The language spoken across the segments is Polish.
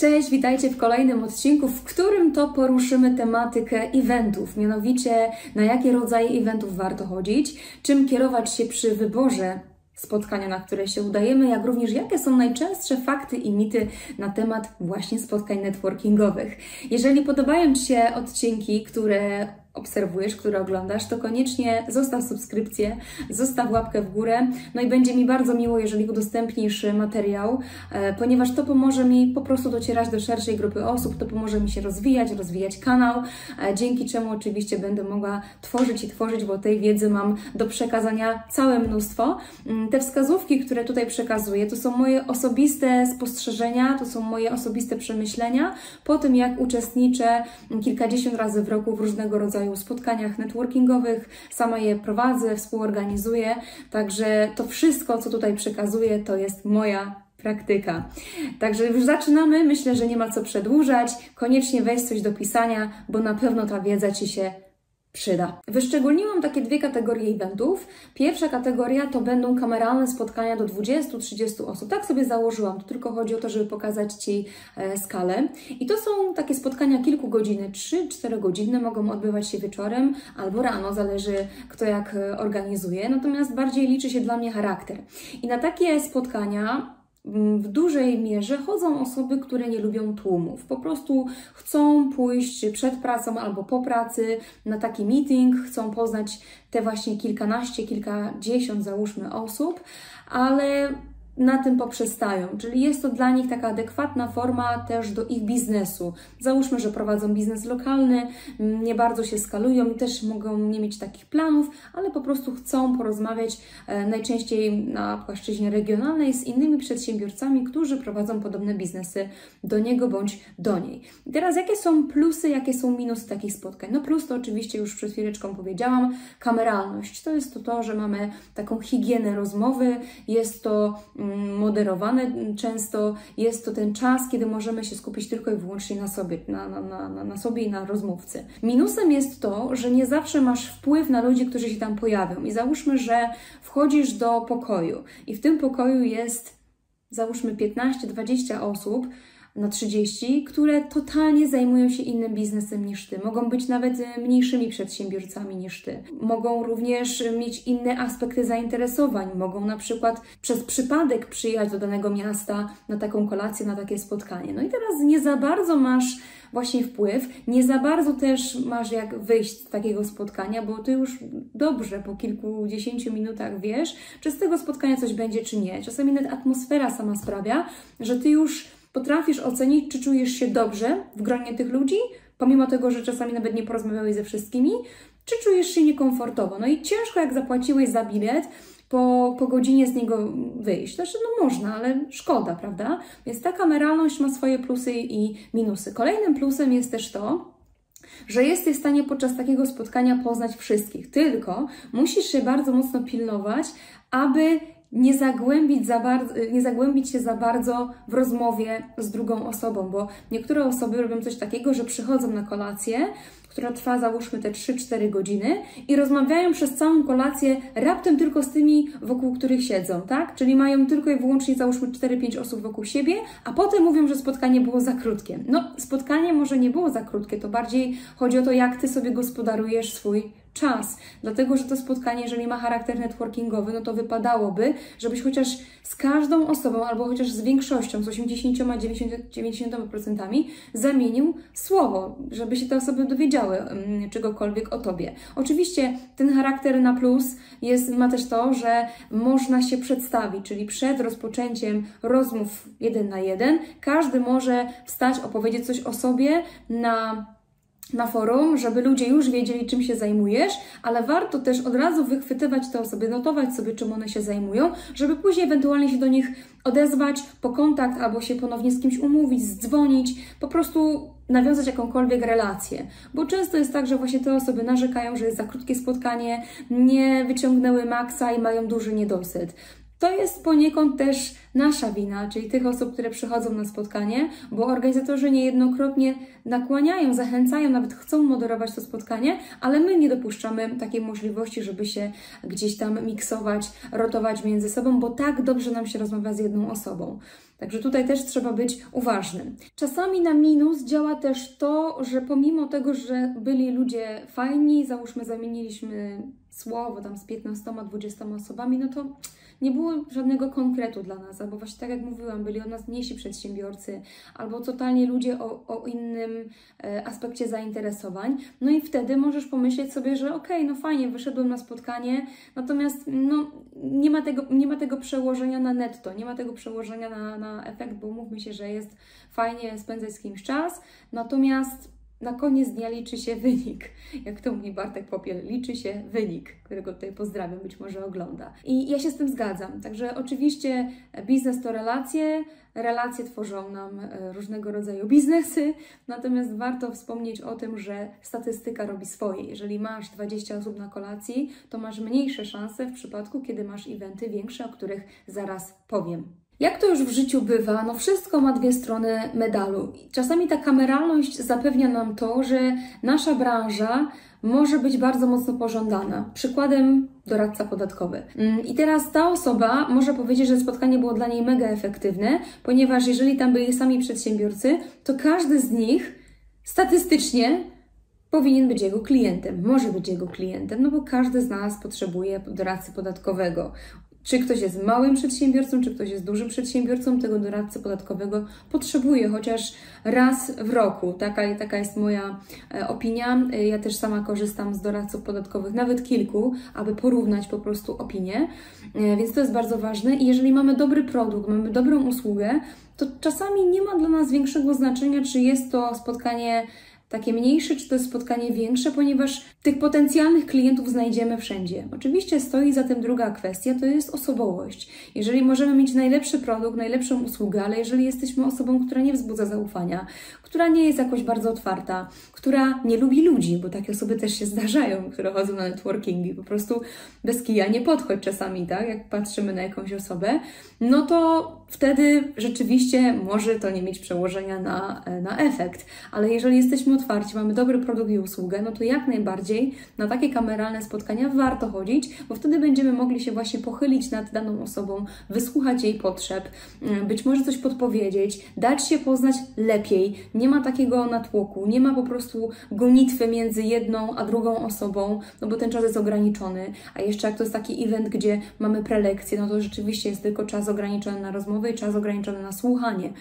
Cześć, witajcie w kolejnym odcinku, w którym to poruszymy tematykę eventów, mianowicie na jakie rodzaje eventów warto chodzić, czym kierować się przy wyborze spotkania, na które się udajemy, jak również jakie są najczęstsze fakty i mity na temat właśnie spotkań networkingowych. Jeżeli podobają Ci się odcinki, które obserwujesz, które oglądasz, to koniecznie zostaw subskrypcję, zostaw łapkę w górę, no i będzie mi bardzo miło, jeżeli udostępnisz materiał, ponieważ to pomoże mi po prostu docierać do szerszej grupy osób, to pomoże mi się rozwijać kanał, dzięki czemu oczywiście będę mogła tworzyć, bo tej wiedzy mam do przekazania całe mnóstwo. Te wskazówki, które tutaj przekazuję, to są moje osobiste spostrzeżenia, to są moje osobiste przemyślenia po tym, jak uczestniczę kilkadziesiąt razy w roku w różnego rodzaju spotkaniach networkingowych, sama je prowadzę, współorganizuję, także to wszystko, co tutaj przekazuję, to jest moja praktyka. Także już zaczynamy, myślę, że nie ma co przedłużać, koniecznie weź coś do pisania, bo na pewno ta wiedza Ci się przyda. Wyszczególniłam takie dwie kategorie eventów. Pierwsza kategoria to będą kameralne spotkania do 20-30 osób. Tak sobie założyłam, to tylko chodzi o to, żeby pokazać Ci skalę. I to są takie spotkania kilkugodzinne, 3-4 godziny, mogą odbywać się wieczorem albo rano, zależy kto jak organizuje. Natomiast bardziej liczy się dla mnie charakter. I na takie spotkania w dużej mierze chodzą osoby, które nie lubią tłumów. Po prostu chcą pójść przed pracą albo po pracy na taki meeting, chcą poznać te właśnie kilkanaście, kilkadziesiąt załóżmy osób, ale na tym poprzestają, czyli jest to dla nich taka adekwatna forma też do ich biznesu. Załóżmy, że prowadzą biznes lokalny, nie bardzo się skalują, też mogą nie mieć takich planów, ale po prostu chcą porozmawiać najczęściej na płaszczyźnie regionalnej z innymi przedsiębiorcami, którzy prowadzą podobne biznesy do niego bądź do niej. I teraz jakie są plusy, jakie są minusy takich spotkań? No plus to oczywiście już przed chwileczką powiedziałam, kameralność. To jest to, że mamy taką higienę rozmowy, jest to moderowane często, jest to ten czas, kiedy możemy się skupić tylko i wyłącznie na sobie, na sobie i na rozmówcy. Minusem jest to, że nie zawsze masz wpływ na ludzi, którzy się tam pojawią. I załóżmy, że wchodzisz do pokoju i w tym pokoju jest, załóżmy, 15-20 osób, na 30, które totalnie zajmują się innym biznesem niż Ty. Mogą być nawet mniejszymi przedsiębiorcami niż Ty. Mogą również mieć inne aspekty zainteresowań. Mogą na przykład przez przypadek przyjechać do danego miasta na taką kolację, na takie spotkanie. No i teraz nie za bardzo masz właśnie wpływ, nie za bardzo też masz jak wyjść z takiego spotkania, bo Ty już dobrze po kilkudziesięciu minutach wiesz, czy z tego spotkania coś będzie, czy nie. Czasami nawet atmosfera sama sprawia, że Ty już potrafisz ocenić, czy czujesz się dobrze w gronie tych ludzi, pomimo tego, że czasami nawet nie porozmawiałeś ze wszystkimi, czy czujesz się niekomfortowo. No i ciężko, jak zapłaciłeś za bilet, po godzinie z niego wyjść. Znaczy, no można, ale szkoda, prawda? Więc ta kameralność ma swoje plusy i minusy. Kolejnym plusem jest też to, że jesteś w stanie podczas takiego spotkania poznać wszystkich, tylko musisz się bardzo mocno pilnować, aby nie zagłębić się za bardzo w rozmowie z drugą osobą, bo niektóre osoby robią coś takiego, że przychodzą na kolację, która trwa załóżmy te 3-4 godziny i rozmawiają przez całą kolację raptem tylko z tymi, wokół których siedzą, tak? Czyli mają tylko i wyłącznie załóżmy 4-5 osób wokół siebie, a potem mówią, że spotkanie było za krótkie. No, spotkanie może nie było za krótkie, to bardziej chodzi o to, jak Ty sobie gospodarujesz swój czas, dlatego że to spotkanie, jeżeli ma charakter networkingowy, no to wypadałoby, żebyś chociaż z każdą osobą, albo chociaż z większością, z 80-90% zamienił słowo, żeby się te osoby dowiedziały czegokolwiek o Tobie. Oczywiście ten charakter na plus ma też to, że można się przedstawić, czyli przed rozpoczęciem rozmów 1 na 1 każdy może wstać, opowiedzieć coś o sobie na forum, żeby ludzie już wiedzieli, czym się zajmujesz, ale warto też od razu wychwytywać te osoby, notować sobie, czym one się zajmują, żeby później ewentualnie się do nich odezwać po kontakt albo się ponownie z kimś umówić, zdzwonić, po prostu nawiązać jakąkolwiek relację. Bo często jest tak, że właśnie te osoby narzekają, że jest za krótkie spotkanie, nie wyciągnęły maksa i mają duży niedosyt. To jest poniekąd też nasza wina, czyli tych osób, które przychodzą na spotkanie, bo organizatorzy niejednokrotnie nakłaniają, zachęcają, nawet chcą moderować to spotkanie, ale my nie dopuszczamy takiej możliwości, żeby się gdzieś tam miksować, rotować między sobą, bo tak dobrze nam się rozmawia z jedną osobą. Także tutaj też trzeba być uważnym. Czasami na minus działa też to, że pomimo tego, że byli ludzie fajni, załóżmy zamieniliśmy słowo tam z 15–20 osobami, no to nie było żadnego konkretu dla nas, albo właśnie tak jak mówiłam, byli od nas mniejsi przedsiębiorcy, albo totalnie ludzie o innym aspekcie zainteresowań. No i wtedy możesz pomyśleć sobie, że okej, no fajnie, wyszedłem na spotkanie, natomiast no, nie ma tego przełożenia na netto, nie ma tego przełożenia na efekt, bo mówmy się, że jest fajnie spędzać z kimś czas, natomiast na koniec dnia liczy się wynik. Jak to mówi Bartek Popiel, liczy się wynik, którego tutaj pozdrawiam, być może ogląda. I ja się z tym zgadzam. Także oczywiście biznes to relacje, relacje tworzą nam różnego rodzaju biznesy, natomiast warto wspomnieć o tym, że statystyka robi swoje. Jeżeli masz 20 osób na kolacji, to masz mniejsze szanse w przypadku, kiedy masz eventy większe, o których zaraz powiem. Jak to już w życiu bywa, no wszystko ma dwie strony medalu. Czasami ta kameralność zapewnia nam to, że nasza branża może być bardzo mocno pożądana. Przykładem doradca podatkowy. I teraz ta osoba może powiedzieć, że spotkanie było dla niej mega efektywne, ponieważ jeżeli tam byli sami przedsiębiorcy, to każdy z nich statystycznie powinien być jego klientem, może być jego klientem, no bo każdy z nas potrzebuje doradcy podatkowego. Czy ktoś jest małym przedsiębiorcą, czy ktoś jest dużym przedsiębiorcą, tego doradcy podatkowego potrzebuje chociaż raz w roku. Taka jest moja opinia. Ja też sama korzystam z doradców podatkowych, nawet kilku, aby porównać po prostu opinie, więc to jest bardzo ważne. I jeżeli mamy dobry produkt, mamy dobrą usługę, to czasami nie ma dla nas większego znaczenia, czy jest to spotkanie takie mniejsze, czy to jest spotkanie większe, ponieważ tych potencjalnych klientów znajdziemy wszędzie. Oczywiście stoi za tym druga kwestia, to jest osobowość. Jeżeli możemy mieć najlepszy produkt, najlepszą usługę, ale jeżeli jesteśmy osobą, która nie wzbudza zaufania, która nie jest jakoś bardzo otwarta, która nie lubi ludzi, bo takie osoby też się zdarzają, które chodzą na networkingi, po prostu bez kija nie podchodź czasami, tak, jak patrzymy na jakąś osobę, no to wtedy rzeczywiście może to nie mieć przełożenia na efekt. Ale jeżeli jesteśmy otwarci, mamy dobry produkt i usługę, no to jak najbardziej na takie kameralne spotkania warto chodzić, bo wtedy będziemy mogli się właśnie pochylić nad daną osobą, wysłuchać jej potrzeb, być może coś podpowiedzieć, dać się poznać lepiej. Nie ma takiego natłoku, nie ma po prostu gonitwy między jedną a drugą osobą, no bo ten czas jest ograniczony. A jeszcze jak to jest taki event, gdzie mamy prelekcje, no to rzeczywiście jest tylko czas ograniczony na rozmowy i czas ograniczony na słuchanie.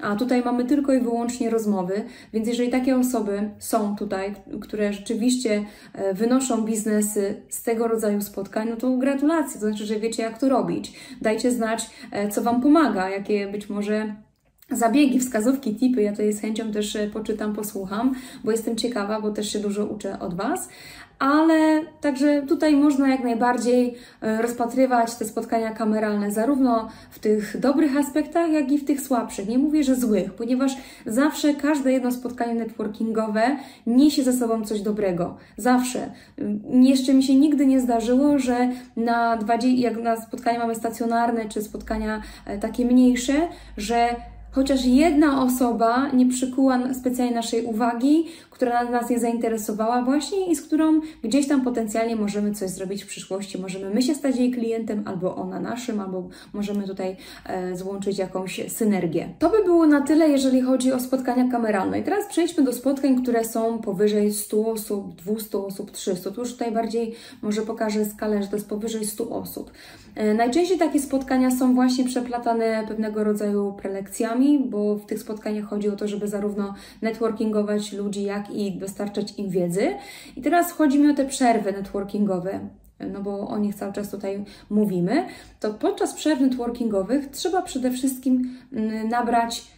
A tutaj mamy tylko i wyłącznie rozmowy, więc jeżeli takie osoby są tutaj, które rzeczywiście wynoszą biznesy z tego rodzaju spotkań, no to gratulacje, to znaczy, że wiecie jak to robić. Dajcie znać, co Wam pomaga, jakie być może zabiegi, wskazówki, tipy, ja tutaj z chęcią też poczytam, posłucham, bo jestem ciekawa, bo też się dużo uczę od Was. Ale także tutaj można jak najbardziej rozpatrywać te spotkania kameralne zarówno w tych dobrych aspektach, jak i w tych słabszych. Nie mówię, że złych, ponieważ zawsze każde jedno spotkanie networkingowe niesie ze sobą coś dobrego. Zawsze. Jeszcze mi się nigdy nie zdarzyło, że jak na spotkania mamy stacjonarne czy spotkania takie mniejsze, że chociaż jedna osoba nie przykuła specjalnie naszej uwagi, która nas nie zainteresowała właśnie i z którą gdzieś tam potencjalnie możemy coś zrobić w przyszłości. Możemy my się stać jej klientem, albo ona naszym, albo możemy tutaj złączyć jakąś synergię. To by było na tyle, jeżeli chodzi o spotkania kameralne. I teraz przejdźmy do spotkań, które są powyżej 100 osób, 200 osób, 300. Tu już tutaj bardziej może pokażę skalę, że to jest powyżej 100 osób. Najczęściej takie spotkania są właśnie przeplatane pewnego rodzaju prelekcjami, bo w tych spotkaniach chodzi o to, żeby zarówno networkingować ludzi, jak i dostarczać im wiedzy. I teraz chodzi mi o te przerwy networkingowe, no bo o nich cały czas tutaj mówimy. To podczas przerw networkingowych trzeba przede wszystkim nabrać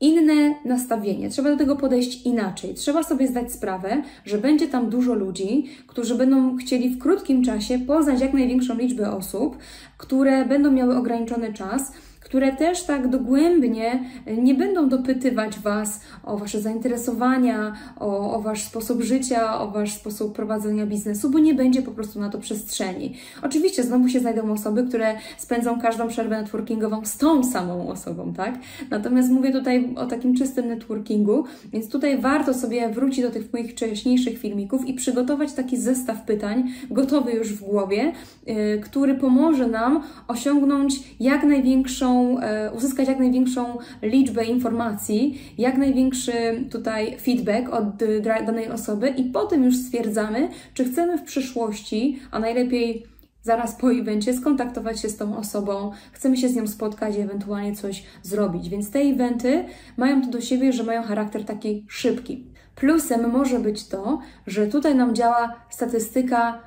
inne nastawienie, trzeba do tego podejść inaczej. Trzeba sobie zdać sprawę, że będzie tam dużo ludzi, którzy będą chcieli w krótkim czasie poznać jak największą liczbę osób, które będą miały ograniczony czas, które też tak dogłębnie nie będą dopytywać Was o Wasze zainteresowania, o Wasz sposób życia, o Wasz sposób prowadzenia biznesu, bo nie będzie po prostu na to przestrzeni. Oczywiście znowu się znajdą osoby, które spędzą każdą przerwę networkingową z tą samą osobą, tak? Natomiast mówię tutaj o takim czystym networkingu, więc tutaj warto sobie wrócić do tych moich wcześniejszych filmików i przygotować taki zestaw pytań, gotowy już w głowie, który pomoże nam osiągnąć jak największą, uzyskać jak największą liczbę informacji, jak największy tutaj feedback od danej osoby i potem już stwierdzamy, czy chcemy w przyszłości, a najlepiej zaraz po evencie, skontaktować się z tą osobą, chcemy się z nią spotkać i ewentualnie coś zrobić. Więc te eventy mają to do siebie, że mają charakter taki szybki. Plusem może być to, że tutaj nam działa statystyka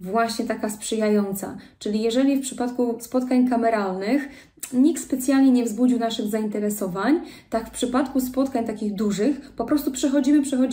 właśnie taka sprzyjająca. Czyli jeżeli w przypadku spotkań kameralnych nikt specjalnie nie wzbudził naszych zainteresowań, tak w przypadku spotkań takich dużych po prostu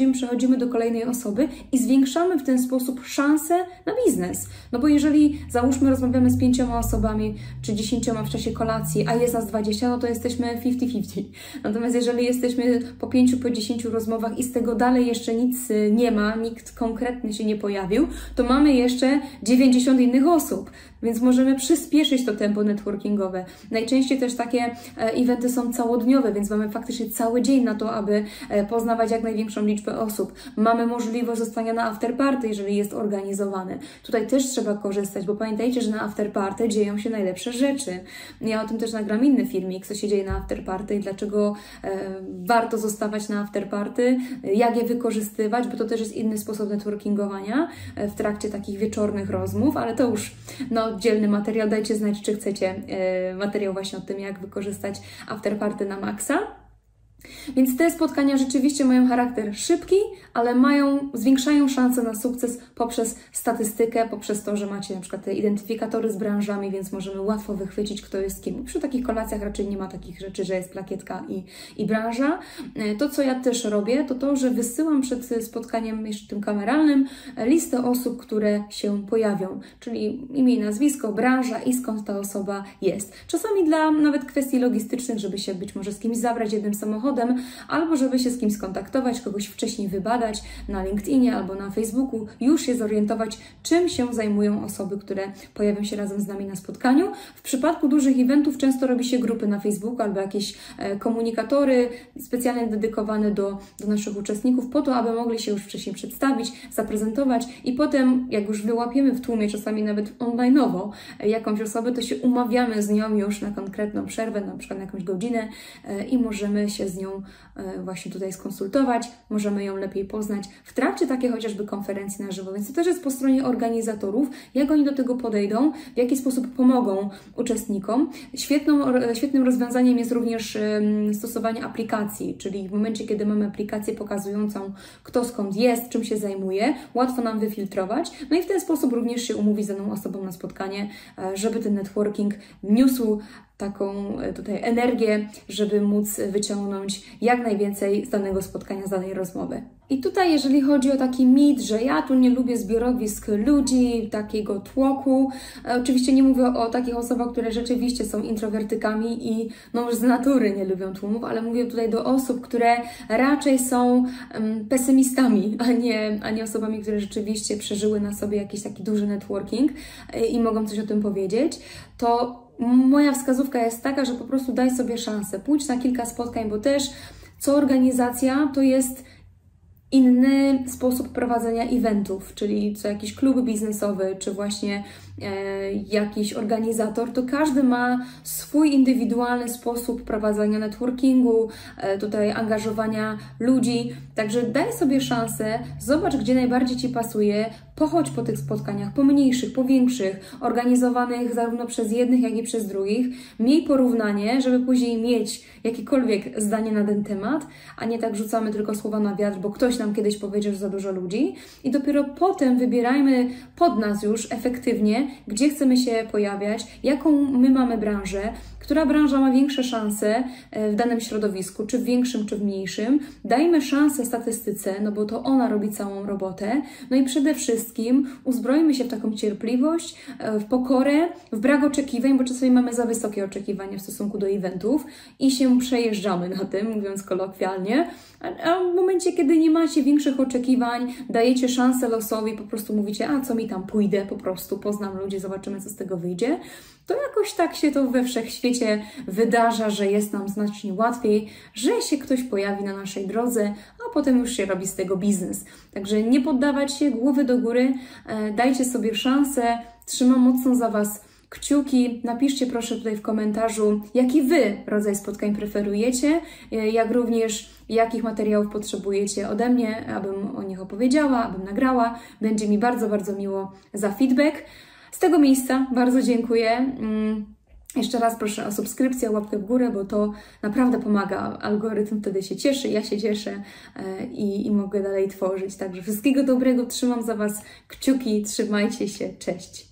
przechodzimy do kolejnej osoby i zwiększamy w ten sposób szansę na biznes. No bo jeżeli załóżmy rozmawiamy z 5 osobami czy 10 w czasie kolacji, a jest nas 20, no to jesteśmy 50-50. Natomiast jeżeli jesteśmy po 5, po 10 rozmowach i z tego dalej jeszcze nic nie ma, nikt konkretny się nie pojawił, to mamy jeszcze 90 innych osób, więc możemy przyspieszyć to tempo networkingowe. Najczęściej też takie eventy są całodniowe, więc mamy faktycznie cały dzień na to, aby poznawać jak największą liczbę osób. Mamy możliwość zostania na afterparty, jeżeli jest organizowane. Tutaj też trzeba korzystać, bo pamiętajcie, że na afterparty dzieją się najlepsze rzeczy. Ja o tym też nagram inny filmik, co się dzieje na afterparty i dlaczego warto zostawać na afterparty, jak je wykorzystywać, bo to też jest inny sposób networkingowania w trakcie takich wieczornych rozmów, ale to już oddzielny materiał. Dajcie znać, czy chcecie materiał właśnie o tym, jak wykorzystać afterparty na maksa. Więc te spotkania rzeczywiście mają charakter szybki, ale zwiększają szanse na sukces poprzez statystykę, poprzez to, że macie na przykład te identyfikatory z branżami, więc możemy łatwo wychwycić, kto jest kim. Przy takich kolacjach raczej nie ma takich rzeczy, że jest plakietka i branża. To, co ja też robię, to to, że wysyłam przed spotkaniem jeszcze tym kameralnym listę osób, które się pojawią, czyli imię i nazwisko, branża i skąd ta osoba jest. Czasami dla nawet kwestii logistycznych, żeby się być może z kimś zabrać jednym samochodem, albo żeby się z kimś skontaktować, kogoś wcześniej wybadać na LinkedInie albo na Facebooku, już się zorientować, czym się zajmują osoby, które pojawią się razem z nami na spotkaniu. W przypadku dużych eventów często robi się grupy na Facebooku albo jakieś komunikatory specjalnie dedykowane do naszych uczestników po to, aby mogli się już wcześniej przedstawić, zaprezentować i potem, jak już wyłapiemy w tłumie, czasami nawet online'owo jakąś osobę, to się umawiamy z nią już na konkretną przerwę, na przykład na jakąś godzinę i możemy się z nią właśnie tutaj skonsultować, możemy ją lepiej poznać w trakcie takiej chociażby konferencji na żywo, więc to też jest po stronie organizatorów, jak oni do tego podejdą, w jaki sposób pomogą uczestnikom. Świetnym rozwiązaniem jest również stosowanie aplikacji, czyli w momencie, kiedy mamy aplikację pokazującą, kto skąd jest, czym się zajmuje, łatwo nam wyfiltrować, no i w ten sposób również się umówić z daną osobą na spotkanie, żeby ten networking niósł taką tutaj energię, żeby móc wyciągnąć jak najwięcej z danego spotkania, z danej rozmowy. I tutaj, jeżeli chodzi o taki mit, że ja tu nie lubię zbiorowisk ludzi, takiego tłoku, oczywiście nie mówię o takich osobach, które rzeczywiście są introwertykami i no już z natury nie lubią tłumów, ale mówię tutaj do osób, które raczej są pesymistami, a nie osobami, które rzeczywiście przeżyły na sobie jakiś taki duży networking i mogą coś o tym powiedzieć, to moja wskazówka jest taka, że po prostu daj sobie szansę, pójdź na kilka spotkań, bo też co organizacja to jest inny sposób prowadzenia eventów, czyli co jakiś klub biznesowy, czy właśnie jakiś organizator, to każdy ma swój indywidualny sposób prowadzenia networkingu, tutaj angażowania ludzi, także daj sobie szansę, zobacz, gdzie najbardziej Ci pasuje, pochodź po tych spotkaniach, po mniejszych, po większych, organizowanych zarówno przez jednych, jak i przez drugich, miej porównanie, żeby później mieć jakiekolwiek zdanie na ten temat, a nie tak rzucamy tylko słowa na wiatr, bo ktoś nam kiedyś powiedział, że za dużo ludzi i dopiero potem wybierajmy pod nas już efektywnie gdzie chcemy się pojawiać, jaką my mamy branżę, która branża ma większe szanse w danym środowisku, czy w większym, czy w mniejszym. Dajmy szansę statystyce, no bo to ona robi całą robotę. No i przede wszystkim uzbrojmy się w taką cierpliwość, w pokorę, w brak oczekiwań, bo czasami mamy za wysokie oczekiwania w stosunku do eventów i się przejeżdżamy na tym, mówiąc kolokwialnie. A w momencie, kiedy nie macie większych oczekiwań, dajecie szansę losowi, po prostu mówicie, a co mi tam, pójdę, po prostu poznam ludzi, zobaczymy, co z tego wyjdzie, to jakoś tak się to we wszechświecie wydarza, że jest nam znacznie łatwiej, że się ktoś pojawi na naszej drodze, a potem już się robi z tego biznes. Także nie poddawać się, głowy do góry, dajcie sobie szansę, trzymam mocno za Was kciuki, napiszcie proszę tutaj w komentarzu, jaki Wy rodzaj spotkań preferujecie, jak również jakich materiałów potrzebujecie ode mnie, abym o nich opowiedziała, abym nagrała. Będzie mi bardzo, bardzo miło za feedback. Z tego miejsca bardzo dziękuję. Jeszcze raz proszę o subskrypcję, łapkę w górę, bo to naprawdę pomaga. Algorytm wtedy się cieszy, ja się cieszę i mogę dalej tworzyć. Także wszystkiego dobrego, trzymam za Was kciuki, trzymajcie się, cześć!